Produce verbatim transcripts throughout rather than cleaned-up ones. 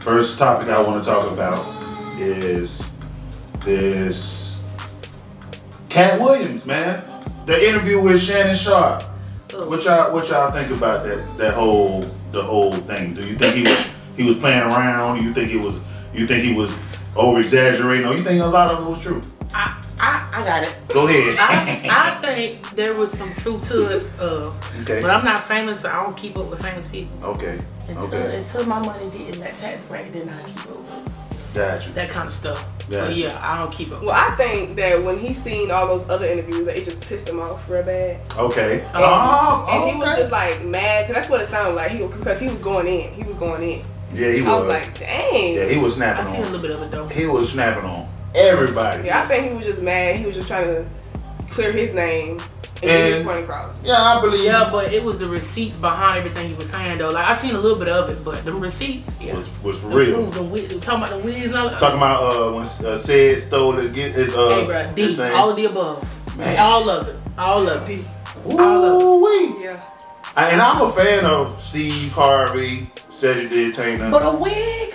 First topic I want to talk about is this Kat Williams, man. The interview with Shannon Sharpe. What y'all what y'all think about that that whole the whole thing? Do you think he was he was playing around? Do you think it was you think he was over exaggerating, or you think a lot of it was true? I I, I got it. Go ahead. I, I think there was some truth to it. Uh, okay. But I'm not famous, so I don't keep up with famous people. Okay. Until, okay. until my money didn't that tax bracket did not keep up with gotcha. That kind of stuff. Gotcha. But yeah, I don't keep up. Well, I think that when he seen all those other interviews, it just pissed him off real bad. Okay. And, oh, and okay. he was just like mad, because that's what it sounded like. He because he was going in. He was going in. Yeah, he was. I was like, dang. Yeah, he was snapping on. I seen a little bit of it though. He was snapping on everybody. Yeah, I think he was just mad. He was just trying to clear his name and get his point across. Yeah, I believe. Yeah, but it was the receipts behind everything he was saying though. Like I seen a little bit of it, but the receipts yeah. was was real. The, the, the, talking about the wigs. Talking about uh when uh, said stole his get his uh. Hey, bro, D, his thing. All of the above. Man. All of it. All of it. Ooh, all of it. Yeah. And I'm a fan of Steve Harvey, Cedric the Entertainer. But a wig?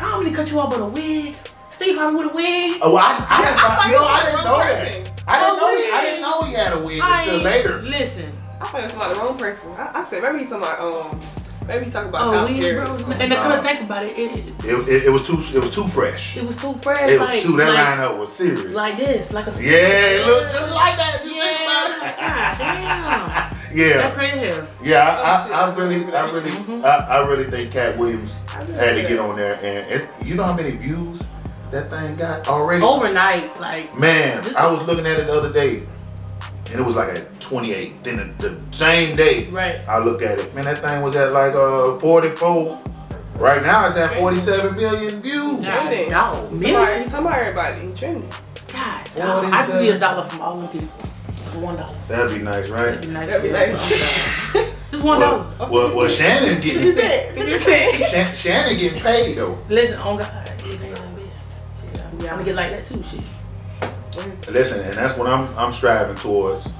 I don't really cut you off, but a wig? Steve Harvey with a wig? Oh, I, I, I, I, I, you know, I didn't know person. that. I didn't know, he, I didn't know he had a wig I until later. Listen. I thought it was about the wrong person. I, I said, maybe he's talking about, um, maybe he's talking about Tom Harris. And I couldn't think about it. It, it, it. it was too It was too fresh. It was too fresh. It was like, too, that like, lineup was serious. Like this, like a Yeah, it looked just like that. Yeah, God damn. Yeah. That crazy hair. Yeah, I, I, I really, I really, mm-hmm. I, I really think Kat Williams had to get on there, and it's, you know how many views that thing got already? Overnight, like man, I was looking at it the other day, and it was like at twenty-eight. Then the, the same day, right? I looked at it, man, that thing was at like uh forty-four. Right now, it's at forty-seven million views. Trending. No, million. Talking about everybody trending. God, I just need a dollar from all the people. One dollar. That'd be nice, right? That'd be nice. That'd be nice. Just one dollar. Well, well, well, Shannon getting fifty cent. fifty cent. Sh Shannon getting paid though. Listen, on God, it ain't like that. I'm gonna get like that too, shit. Listen, and that's what I'm I'm striving towards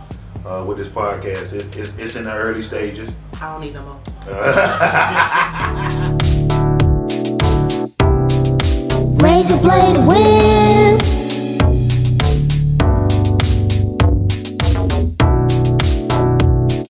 uh, with this podcast. It, it's it's in the early stages. I don't need no more. Razor blade whip.